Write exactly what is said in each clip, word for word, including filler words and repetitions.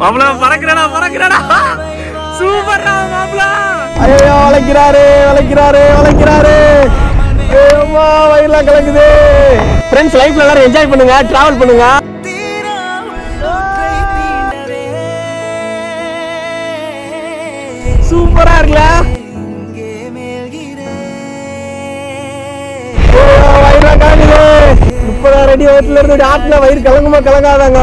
மாப்ள பறக்குறடா பறக்குறடா சூப்பர்டா மாப்ள ஐயோ வளைக்குறாரு வளைக்குறாரு வளைக்குறாரு ஏம்மா வயில கலக்குது फ्रेंड्स லைஃப்ல எல்லாரும் என்ஜாய் பண்ணுங்க டிராவல் பண்ணுங்க சூப்பரா இருக்குல ரெடி ஹோட்டல்ல இருந்து ஆட்ல வயிறு கலங்குமா கலங்காதாங்க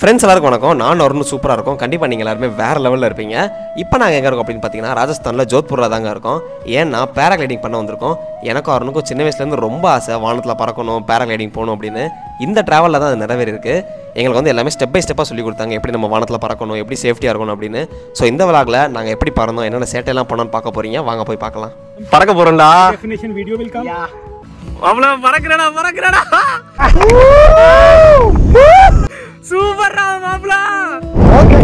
ஃப்ரெண்ட்ஸ் எல்லாருக்கும் வணக்கம். நான் ஒருன்னு சூப்பராக இருக்கும். கண்டிப்பாக நீங்கள் எல்லாருமே வேறு லெவலில் இருப்பீங்க. இப்போ நாங்கள் எங்கே இருக்கோம் அப்படின்னு பார்த்தீங்கன்னா ராஜஸ்தானில் ஜோத்பூரில் தாங்க இருக்கோம். ஏன்னா பேராகிளைடிங் பண்ண வந்திருக்கோம். எனக்கும் அருணுக்கும் சின்ன வயசுலேருந்து ரொம்ப ஆசை, வானத்தில் பறக்கணும், பேராகிளைடிங் போகணும் அப்படின்னு. இந்த ட்ராவலில் தான் அது நிறைவேறி இருக்குது. எங்களுக்கு வந்து எல்லாமே ஸ்டெப் பை ஸ்டெப்பாக சொல்லிக் கொடுத்தாங்க, எப்படி நம்ம வானத்தில் பறக்கணும், எப்படி சேஃப்டியாக இருக்கணும் அப்படின்னு. ஸோ இந்த விளாகில் நாங்கள் எப்படி பறந்தோம், என்னென்ன சேட்டையெல்லாம் பண்ணோன்னு பார்க்க போகிறீங்க. வாங்க போய் பார்க்கலாம். பறக்க போகிறோம்டா. அவ்வளோ பறக்கிறடா பறக்கிறடா சூப்பர்டா மாப்ள. ஓகே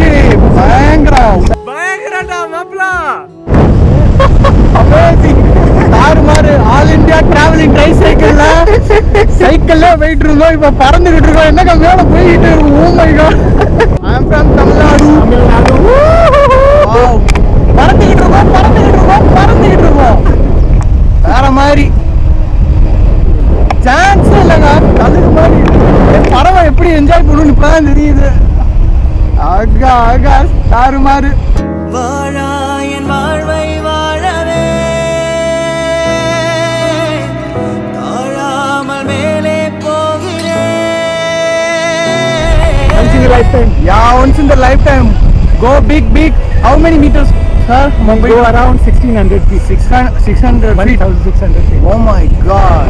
பயங்கரா பயங்கரடா மாப்ள. அமேசிங். தார் மாறு ஆல் இந்தியா டிராவலிங் ட்ரை சைக்கிள்ல சைக்கிள்ல போயிட்டு இருக்கோம். இப்ப பறந்துகிட்டு இருக்கோம். என்னங்க மேல போயிட்டு இருக்கோம். Oh my God. I am from Tamil Nadu. Tamil Nadu. Wow. பறந்துகிட்டு இருக்கோம் பறந்துகிட்டு இருக்கோம் பறந்துகிட்டு இருக்கோம். வேற மாதிரி சான்ஸ் இல்லங்க. அதுக்கு மாதிரி பறவை எப்படி என்ஜாய் பண்ணணும்னு இப்பதான் தெரியுது. ஆகா ஆகா தாறுமாறு. வாழாயன் வாழ்வை வாழவே தாழாமல் மேலே போகிறேன். Life time yeah once in the life time. Go big big. How many meters sir? Mumbai go around sixteen hundred feet. six hundred feet. sixteen hundred feet. Oh my god.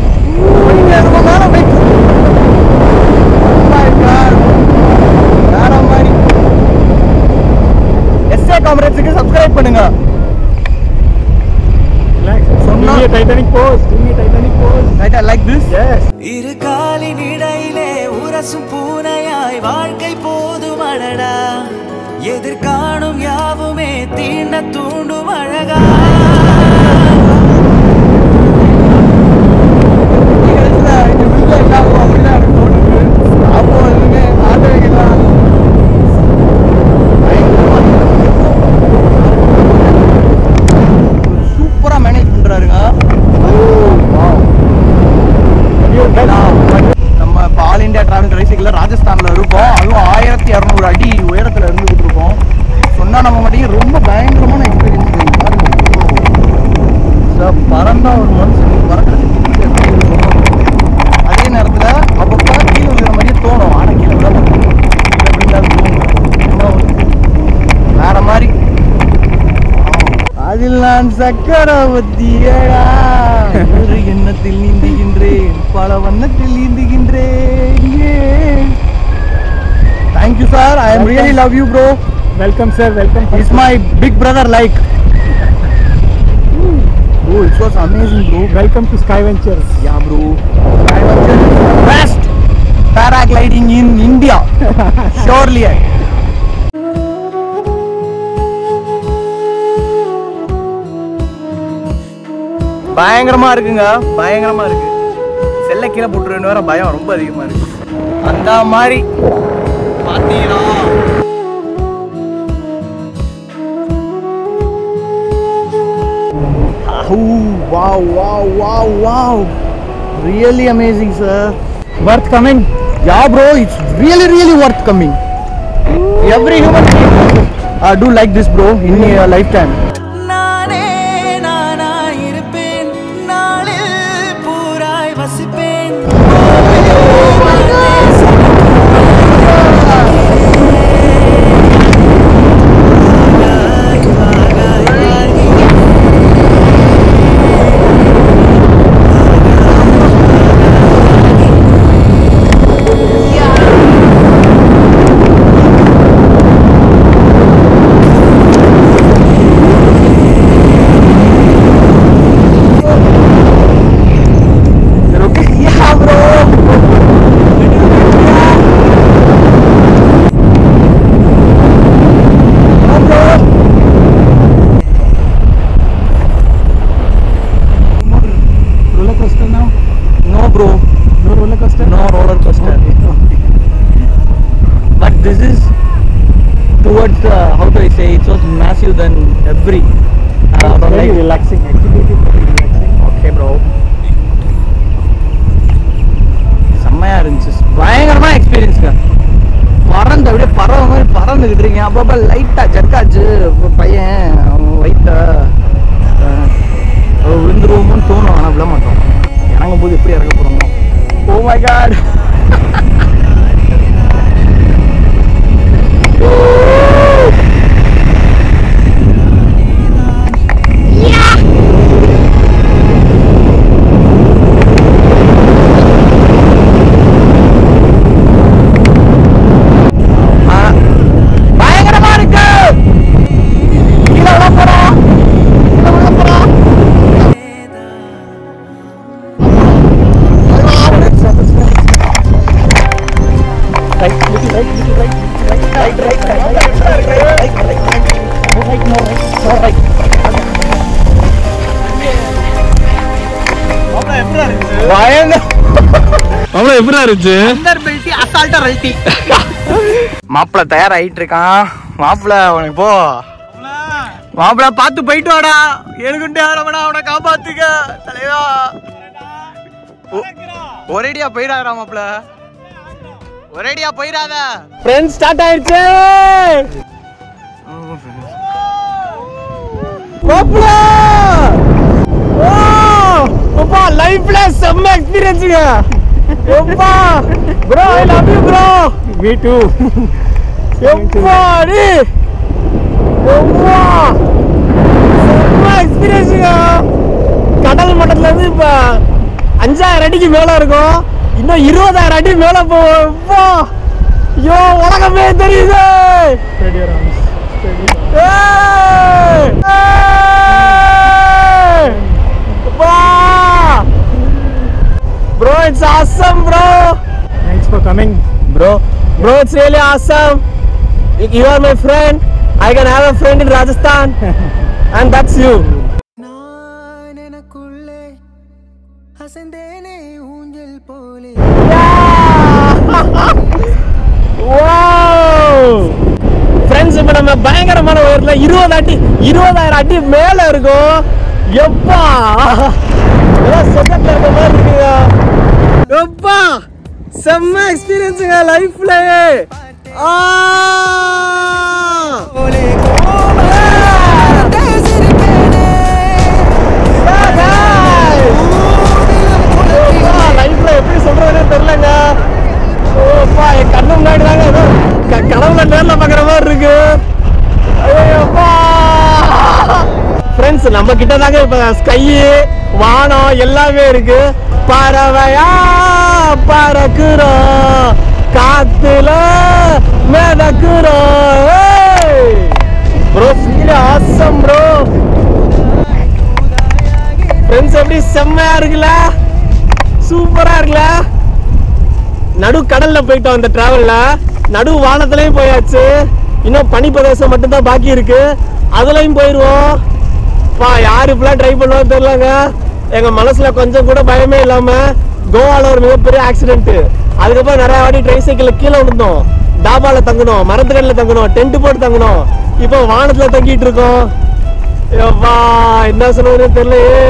நீங்க ரொம்ப மேல போய் சப்ஸ்கிரைப் பண்ணுங்க. இரு காலின் இடையிலே உரசும் பூனையாய் வாழ்க்கை போதும் அடடா. எதிர்காணும் யாவுமே தீண்ட தூண்டும் அழகா. சக்கரவர்த்தியடா ஒரு எண்ணத்தில் நீந்துகின்றேன், பல வண்ணத்தில் நீந்துகின்றேன். Thank you sir. I am really love you bro. Welcome sir. Welcome. Is my big brother like. Oh it was amazing bro. Welcome to sky ventures. Yeah bro sky ventures best paragliding in India surely. பயங்கரமா இருக்குங்க, பயங்கரமா இருக்கு. செல்ல கீழே போட்டுருன்னு வேற பயம் ரொம்ப அதிகமா இருக்கு. அந்த மாதிரி பாத்தீங்கன்னா Oh, wow, wow, wow, wow. Really amazing, sir. Worth coming? Yeah, bro, it's really, really worth coming. Every human being do like this, bro, in your lifetime. towards uh, how do I say, it was massive than every uh, it's very like relaxing activity. Okay bro, sammaya irundhuchu, bhayangarama experience ga paranda avide parava paranda kidringa appa light ah jerk aachu payan light ah vindruvom thonu ana villa mattom iranga bodhu eppadi iranga porom. Oh my god. மாப்பிள தயாராயிட்டு இருக்கான். மாப்பிள உனக்கு போ மாப்பிள பாத்து போயிட்டு வாடா, ஏழுகுண்டே காப்பாத்துக்க தலைவா, ஒரேடியா போயிடாதா மாப்பிள, ஒரேடியா போயிடாத. ஃப்ரெண்ட்ஸ் ஸ்டார்ட் ஆயிடுச்சு மாப்பிள. ஓ அப்பா லைஃப்ல செம்ம எக்ஸ்பீரியன்ஸ்ங்க. Oppa, bro, I love you, bro. Me too. Oppa, re. Oppa. Super experience ga. Kadal matadla idu pa. five thousand adiki mela irukum. Inno twenty thousand adiki mela po. Oppa. Yo, ulagame theriyudhe. Steady around. Steady. Hey! Hey! Oppa. Bro, it's awesome, bro. Thanks for coming, bro. Bro, it's really awesome. You are my friend. I can have a friend in Rajasthan, and that's you. Wow! Friends, we are buying our money. We are twenty, twenty ati mail ergo. Yeppa. செம்ம எக்ஸ்பீரியன்ஸுங்க லைஃப்ல. லைஃப்ல எப்படி சொல்றதுன்னு தெரியலங்க. ஓப்பா என் கண்ணு முன்னாடி தாங்க ஏதோ கடவுளை நேரில் பார்க்குற மாதிரி இருக்கு. ஃப்ரெண்ட்ஸ் நம்ம கிட்ட தாங்க இப்போ ஸ்கையு வானம் எல்லாமே இருக்கு. பறவையா பறக்குறோம், காத்துல மிதக்குறோம். Bro feel awesome bro. Friends எப்படி செம்மையா இருக்குல்ல, சூப்பரா இருக்குல்ல. நடு கடல்ல போயிட்டோம் இந்த டிராவல்ல, நடு வானத்துலயும் போயாச்சு. இன்னும் பனி பிரதேசம் மட்டும்தான் பாக்கி இருக்கு, அதுலயும் போயிடுவோம். பா யாரு இப்பெல்லாம் ட்ரை பண்ணுவோம் தெரியலங்க. எங்க மனசுல கொஞ்சம் கூட பயமே இல்லாம கோவால ஒரு மிகப்பெரிய ஆக்சிடென்ட், அதுக்கப்புறம் நிறைய வாட்டி ட்ரை சைக்கிள்ல கீழே விழுந்தோம், டாபால தங்கணும், மரத்துக்கடையில தங்கணும், டென்ட் போட்டு தங்கணும், இப்போ வானத்துல தங்கிட்டு இருக்கோம். எப்பா என்ன சொல்லுவோம் தெரியலையே.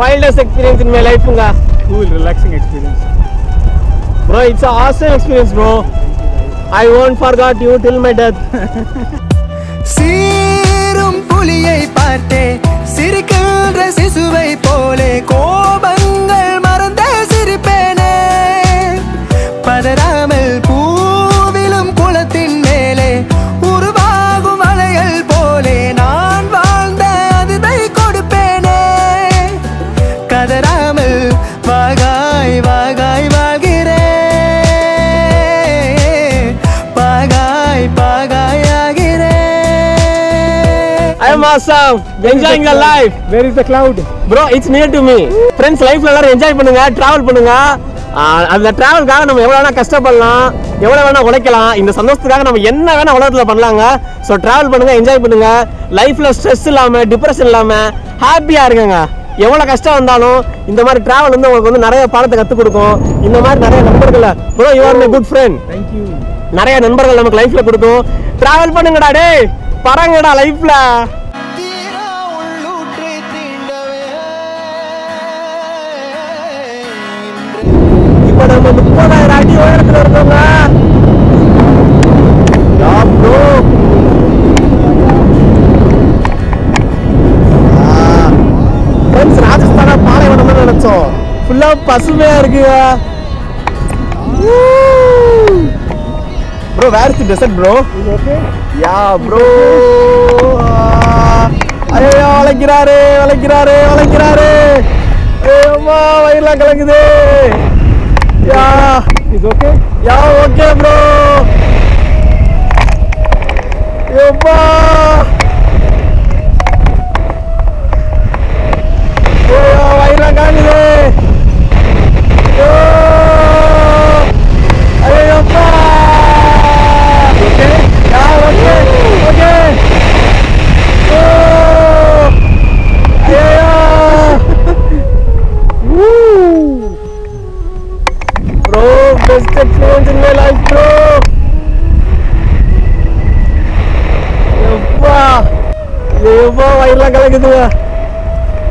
வைல்டஸ்ட் எக்ஸ்பீரியன்ஸ் இன் மை லைஃப்ங்க. Cool relaxing experience bro, it's an awesome experience bro. I won't forget you till my death. சீரும் புலியை பார்த்தே சிரிக்கின்ற சிசுவை போலே கோபங்கள் மறந்த சிரிப்பேனே, பதறாமல் பூவிலும் குளத்தின் மேலே உருவாகும் மலைகள் போலே நான் வாழ்ந்த அதிதை கொடுப்பேனே, கதறாமல் வாகாய் வாகாய் வாழ்கிறே, பாகாய் பாகாய் ஆகிறே. I am awesome. Enjoying the life. Where is the cloud? Bro, it's near to me. Friends, life la enjoy பண்ணுங்க, travel பண்ணுங்க. அந்த travelக்காக நம்ம எவ்வளவு வேணா கஷ்டப்படலாம், எவ்வளவு வேணா உழைக்கலாம், இந்த சந்தோஷத்துக்காக நம்ம என்ன வேணா உலகத்துல பண்ணலாங்க. சோ travel பண்ணுங்க, enjoy பண்ணுங்க. லைஃப்ல ஸ்ட்ரெஸ் இல்லாம, டிப்ரஷன் இல்லாம ஹாப்பியா இருங்கங்க. எவ்வளவு கஷ்டம் வந்தாலும் இந்த மாதிரி travel வந்து உங்களுக்கு வந்து நிறைய பாடத்தை கத்து கொடுக்கும். இந்த மாதிரி நிறைய நண்பர்கள. Bro, you are my good friend. Thank you. நிறைய நண்பர்கள் நமக்கு லைஃப்ல கொடுத்தோம். டிராவல் பண்ணுங்கடா டேய், பறங்கடா லைஃப்ல. இப்போ நம்ம முப்பதாயிரம் அடி உயரத்துல இருக்கோங்க. ராஜஸ்தானா பாலைவனம் தான் நினைச்சோம், ஃபுல்லா பசுமையா இருக்குங்க. Bro, where is the desert, bro? Is it okay? Yeah, bro. Hey, valagirare, valagirare, valagirare. Hey, amma, vaila kalangide. Yeah, is okay? Yeah, okay, bro. Hey, amma. Oh, vaila kalangide.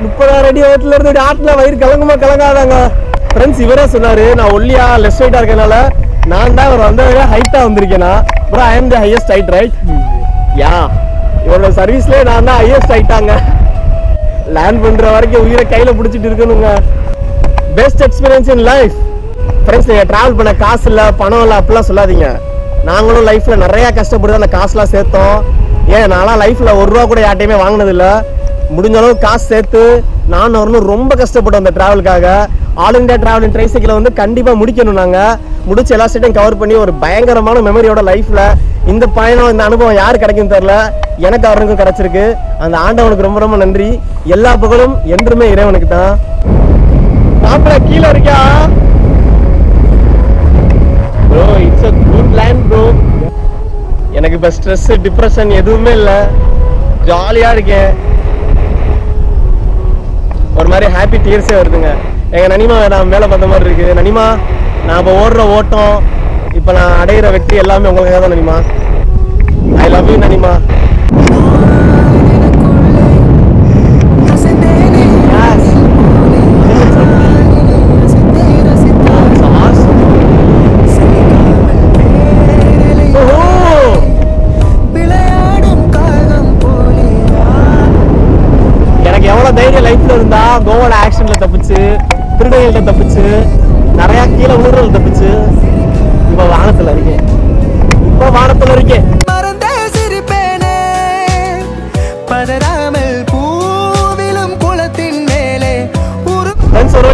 முப்பதாயிரம் அடி உயரத்துல இருந்து ஆட்ல வயிறு கலங்குமா கலங்காதாங்க. ஃப்ரெண்ட்ஸ் இவரே சொன்னாரு நான் ஒல்லியா left சைடா இருக்கனால நான் தான் இவர் வந்த ஹைட்டா வந்திருக்கேனா. Bro I am the highest height right. Yeah இவரோட சர்வீஸ்ல நான் தான் ஹையஸ்ட் ஹைட்டாங்க. லேண்ட் பண்ற வரைக்கும் உயிரை கையில பிடிச்சிட்டு இருக்கணுங்க. Best experience in life. Friends நீங்கள் ட்ராவல் பண்ண காசு இல்லை பணம் இல்லை அப்படிலாம் சொல்லாதீங்க. நாங்களும் லைஃப்பில் நிறையா கஷ்டப்பட்டு அந்த காசுலாம் சேர்த்தோம். ஏன் நான்லாம் லைஃப்பில் ஒரு ரூபா கூட யார்ட்டையுமே வாங்கினதில்லை. முடிஞ்சளவு காசு சேர்த்து நான் வரணும் ரொம்ப கஷ்டப்பட்டோம் அந்த ட்ராவலுக்காக. ஆல் இண்டியா ட்ராவலின் ட்ரைசைக்கிளை வந்து கண்டிப்பாக முடிக்கணும். நாங்கள் முடிச்சு எல்லா ஸ்டேட்டையும் கவர் பண்ணி ஒரு பயங்கரமான மெமரியோட லைஃப்பில் இந்த பயணம் இந்த அனுபவம் யார் கிடைக்குன்னு தெரில, எனக்கு அவருக்கும் கிடச்சிருக்கு. அந்த ஆண்டவனுக்கு ரொம்ப ரொம்ப நன்றி. எல்லா புகழும் என்றுமே இறைவனுக்கு தான். மாப்பிள்ளை கீழே இருக்கா? Bro, it's a good plan, bro. எனக்கு இப்போ ஸ்ட்ரெஸ் டிப்ரெஷன் எதுவுமே இல்லை, ஜாலியாக இருக்கேன். ஒரு மாதிரி ஹாப்பி டீர்ஸே வருதுங்க. எங்கள் நனிமா நான் வேலை பார்த்த மாதிரி இருக்குது. நனிமா நான் இப்போ ஓடுற ஓட்டம் இப்போ நான் அடையிற வெற்றி எல்லாமே உங்களுக்காக தான் நனிமா. I love you நனிமா. கோவால ஆக்ஷன்ல தப்பிச்சு, திருடர்கள்ட்ட தப்பிச்சு, நிறைய கீழே ஊழல் தப்பிச்சு, இப்ப வானத்துல இருக்கேன். இப்ப வானத்துல இருக்கேன்.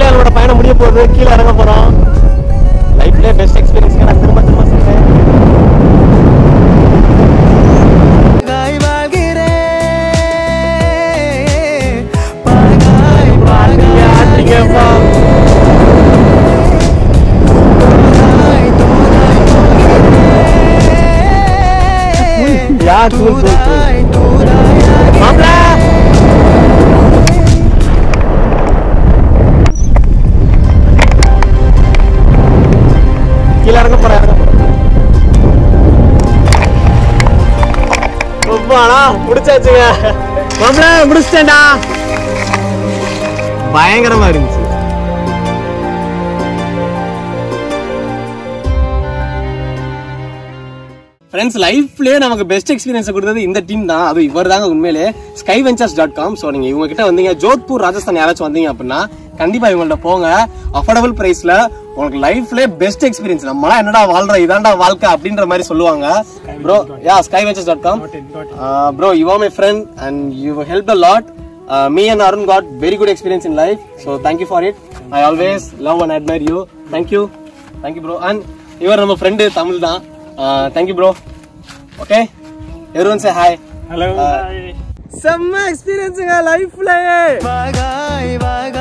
நம்மளோட பயணம் முடிய போகுது, கீழே இறங்க போறோம். லைஃப்ல பெஸ்ட் எக்ஸ்பீரியன்ஸ் நான் திரும்ப திரும்ப சொல்றேன். பயங்கரமா இருந்துச்சு. ஃப்ரெண்ட்ஸ் லைஃப்லேயே நமக்கு பெஸ்ட் எக்ஸ்பீரியன்ஸ் கொடுத்தது இந்த டீம் தான். அது இவர் தாங்க உண்மையிலே. Sky ventures dot com. So நீங்கள் இவங்க கிட்ட வந்தீங்க ஜோத்பூர் ராஜஸ்தான் யாராச்சும் வந்தீங்க அப்படின்னா கண்டிப்பாக இவங்கள்ட்ட போங்க. அஃபோர்டபுள் ப்ரைஸில் உங்களுக்கு லைஃப்லேயே பெஸ்ட் எக்ஸ்பீரியன்ஸ். நம்மளா என்னடா வாழ்ற இதாண்டா வாழ்க்கை அப்படின்ற மாதிரி சொல்லுவாங்க. Bro yeah sky ventures dot com. Bro you are my friend and you help a lot. Me and Arun got very good experience in life. So thank you for it. I always love and admire you. Thank you thank you bro. And இவர் நம்ம friend Tamil தான். Uh, thank you, bro. Okay, everyone say hi. Hello. Uh, hi. Some experience in our life, like. Bye, bye, bye.